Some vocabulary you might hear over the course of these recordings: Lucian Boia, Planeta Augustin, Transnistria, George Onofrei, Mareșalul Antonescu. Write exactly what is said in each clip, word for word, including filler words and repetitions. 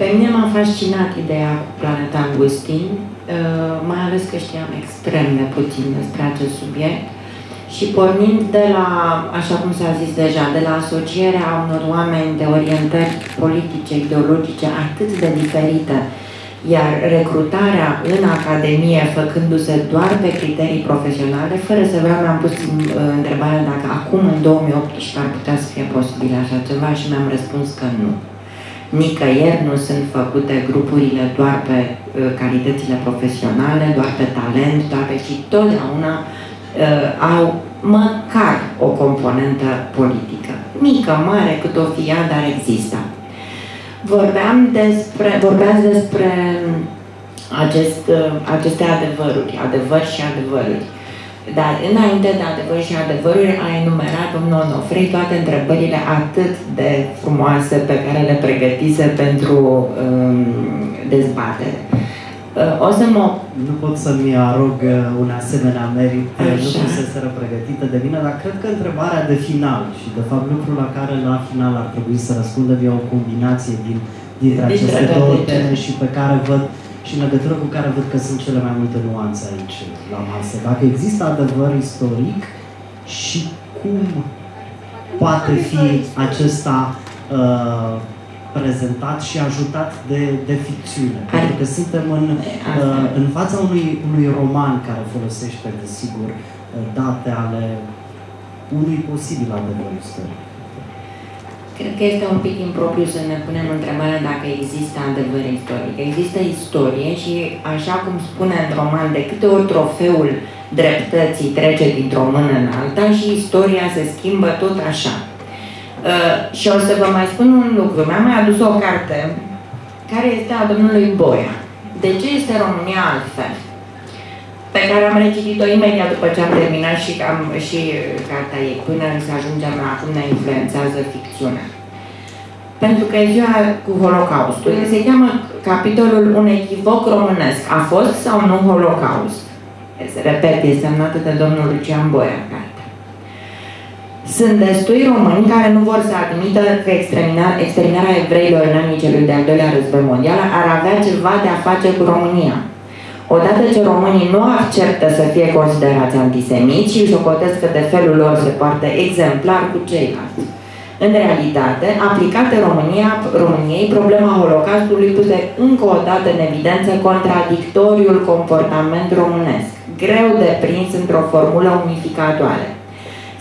Pe mine m-a fascinat ideea cu Planeta Augustin, mai ales că știam extrem de puțin despre acest subiect și pornind de la, așa cum s-a zis deja, de la asocierea unor oameni de orientări politice, ideologice atât de diferite, iar recrutarea în Academie, făcându-se doar pe criterii profesionale, fără să vreau, mi-am pus întrebarea dacă acum, în două mii optsprezece, ar putea să fie posibil așa ceva și mi-am răspuns că nu. Nicăieri nu sunt făcute grupurile doar pe uh, calitățile profesionale, doar pe talent, doar pe, ci totdeauna uh, au măcar o componentă politică. Mică, mare, cât o fi ea, dar există. Vorbeam despre, vorbeați despre acest, uh, aceste adevăruri, adevăr și adevăruri. Dar înainte de adevăr și adevăruri, a enumerat domnul Onofrei toate întrebările atât de frumoase pe care le pregătise pentru um, dezbatere. O să mă... Nu pot să-mi arog un asemenea merit, nu pot să seră pregătită de mine, dar cred că întrebarea de final și, de fapt, lucrul la care la final ar trebui să răspundem e o combinație din, dintre aceste două teme și pe care văd și în legătură cu care văd că sunt cele mai multe nuanțe aici, la masă. Dacă există adevăr istoric și cum poate fi acesta uh, prezentat și ajutat de, de ficțiune. Pentru că suntem în, uh, în fața unui, unui roman care folosește, desigur, date ale unui posibil adevăr istoric. Cred că este un pic impropriu să ne punem întrebarea dacă există adevăr istoric. Există istorie și, așa cum spune în roman, de câte ori trofeul dreptății trece dintr-o mână în alta și istoria se schimbă tot așa. Uh, și o să vă mai spun un lucru. Mi-am mai adus o carte care este a domnului Boia. De ce este România altfel? Pe care am recitit-o imediat după ce am terminat și, am, și cartea ei, până să ajungem la cum ne influențează ficțiunea. Pentru că e ziua cu Holocaustul, el se cheamă capitolul Un echivoc românesc. A fost sau nu Holocaust? Repet, este semnată de domnul Lucian Boia, cartea. Sunt destui români care nu vor să admită că exterminarea evreilor în anii celui de-al doilea război mondial ar avea ceva de a face cu România. Odată ce românii nu acceptă să fie considerați antisemiți și socotesc că de felul lor se poartă exemplar cu ceilalți. În realitate, aplicată România, României, problema Holocaustului puse încă o dată în evidență contradictoriul comportament românesc, greu de prins într-o formulă unificatoare.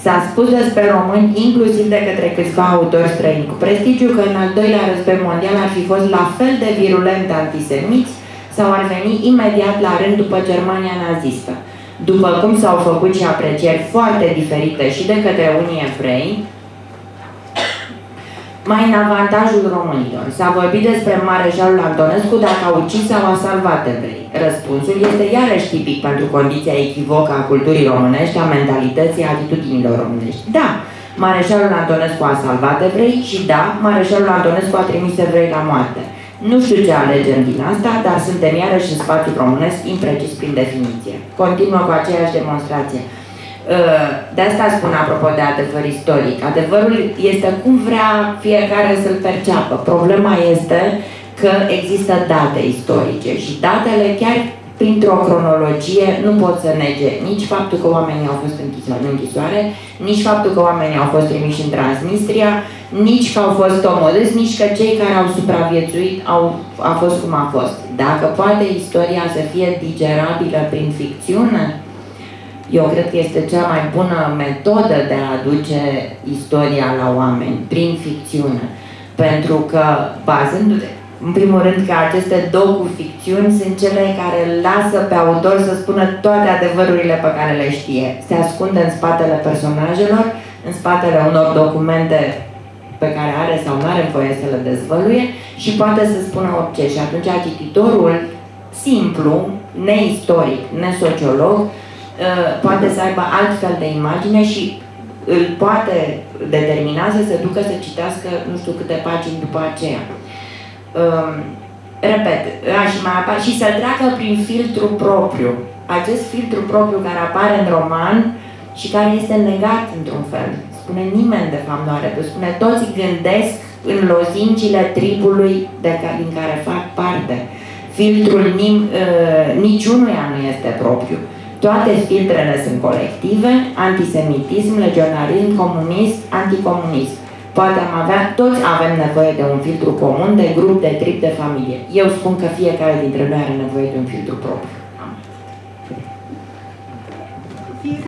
S-a spus despre români, inclusiv de către câțiva autori străini cu prestigiu, că în al doilea război mondial ar fi fost la fel de virulent antisemiți, sau ar veni imediat la rând după Germania nazistă. După cum s-au făcut și aprecieri foarte diferite și de către unii evrei, mai în avantajul românilor. S-a vorbit despre Mareșalul Antonescu dacă a ucis sau a salvat evrei. Răspunsul este iarăși tipic pentru condiția echivocă a culturii românești, a mentalității, a atitudinilor românești. Da, Mareșalul Antonescu a salvat evrei și da, Mareșalul Antonescu a trimis evrei la moarte. Nu știu ce alegem din asta, dar suntem iarăși în spațiul românesc, imprecis prin definiție. Continuă cu aceeași demonstrație. De asta spun apropo de adevăr istoric. Adevărul este cum vrea fiecare să-l perceapă. Problema este că există date istorice și datele, chiar printr-o cronologie, nu pot să nege nici faptul că oamenii au fost închisoare, închisoare, nici faptul că oamenii au fost trimiși în Transnistria, nici că au fost omorâți, nici că cei care au supraviețuit au a fost cum a fost. Dacă poate istoria să fie digerabilă prin ficțiune, eu cred că este cea mai bună metodă de a aduce istoria la oameni, prin ficțiune. Pentru că, bazându-te, în primul rând că aceste două ficțiuni sunt cele care lasă pe autor să spună toate adevărurile pe care le știe. Se ascunde în spatele personajelor, în spatele unor documente pe care are sau nu are voie să le dezvăluie și poate să spună orice. Și atunci cititorul simplu, neistoric, nesociolog, poate să aibă altfel de imagine și îl poate determina să se ducă să citească nu știu câte pagini după aceea. Um, repet, și, mai apar, și să treacă prin filtru propriu. Acest filtru propriu care apare în roman și care este negat într-un fel. Spune nimeni, de fapt, nu are. Spune toți gândesc în lozingile tribului de ca, din care fac parte. Filtrul nim, uh, niciunuia nu este propriu. Toate filtrele sunt colective, antisemitism, legionarism, comunism, anticomunism. Poate am avea, toți avem nevoie de un filtru comun, de grup, de trip, de familie. Eu spun că fiecare dintre noi are nevoie de un filtru propriu.